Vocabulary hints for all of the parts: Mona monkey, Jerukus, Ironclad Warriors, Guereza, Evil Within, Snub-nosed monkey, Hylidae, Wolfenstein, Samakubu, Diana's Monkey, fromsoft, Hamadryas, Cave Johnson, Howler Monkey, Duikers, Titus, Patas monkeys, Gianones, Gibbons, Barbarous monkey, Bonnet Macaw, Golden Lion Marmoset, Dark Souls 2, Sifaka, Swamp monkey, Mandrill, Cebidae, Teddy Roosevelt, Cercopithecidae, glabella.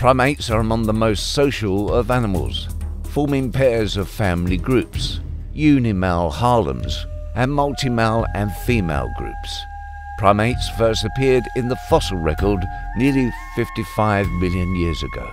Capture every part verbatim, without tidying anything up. Primates are among the most social of animals, forming pairs of family groups, unimale harems, and multimale and female groups. Primates first appeared in the fossil record nearly fifty-five million years ago.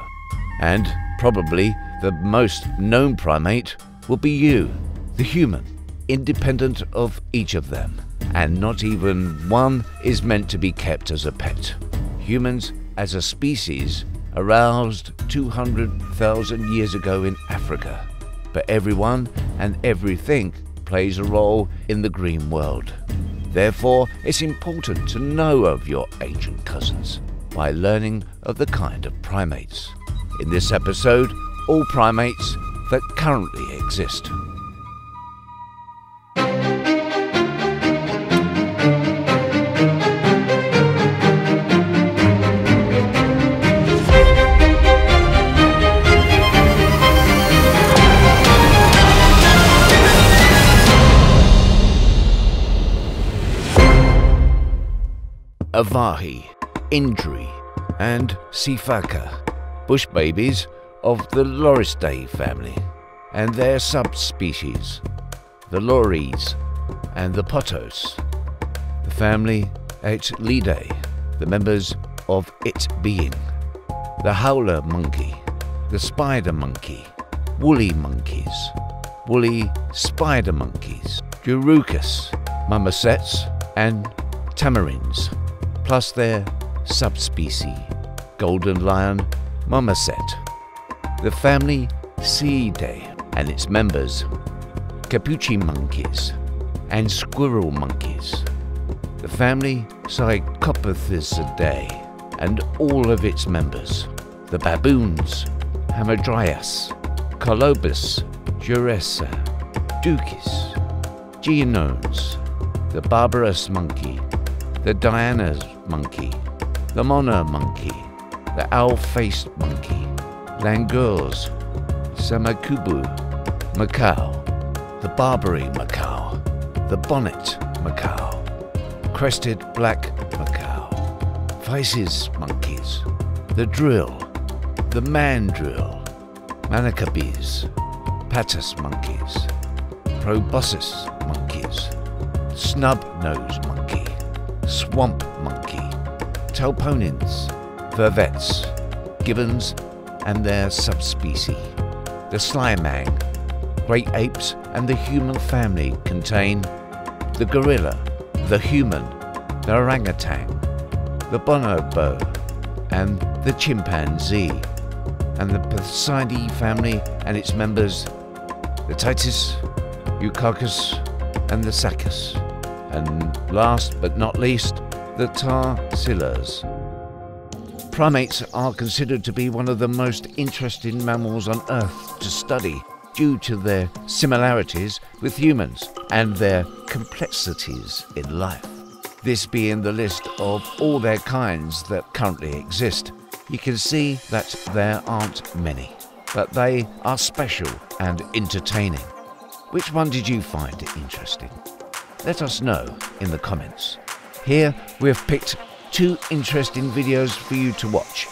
And probably the most known primate will be you, the human, independent of each of them, and not even one is meant to be kept as a pet. Humans as a species aroused two hundred thousand years ago in Africa, but everyone and everything plays a role in the green world. Therefore, it's important to know of your ancient cousins by learning of the kind of primates. In this episode, all primates that currently exist. Avahi, Indri, and Sifaka, bush babies of the Loristae family and their subspecies, the Loris and the Potos. The family Hylidae, the members of its being, the Howler Monkey, the Spider Monkey, Woolly Monkeys, Woolly Spider Monkeys, Jerukus, Marmosets and Tamarins, plus their subspecies, Golden Lion Marmoset, the family Cebidae and its members, Capuchin monkeys and squirrel monkeys, the family Cercopithecidae and all of its members, the baboons, Hamadryas, Colobus, Guereza, Duikers, Gianones, the Barbarous monkey, the Diana's monkey, the Mona monkey, the owl-faced monkey, Langurs, Samakubu, Macaw, the Barbary Macaw, the Bonnet Macaw, Crested Black Macaw, Patas monkeys, the Drill, the Mandrill, Manakabis, Patas monkeys, Colobus monkeys, Snub-nosed monkey, Swamp monkey, Talponins, Vervets, Gibbons and their subspecies. The slimang, great apes and the human family contain the gorilla, the human, the orangutan, the bonobo and the chimpanzee, and the Psidae family and its members, the Titus, Eucarchus and the Sacus, and last but not least, the Tarsilas. Primates are considered to be one of the most interesting mammals on Earth to study due to their similarities with humans and their complexities in life. This being the list of all their kinds that currently exist, you can see that there aren't many, but they are special and entertaining. Which one did you find interesting? Let us know in the comments. Here we have picked two interesting videos for you to watch.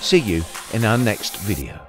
See you in our next video.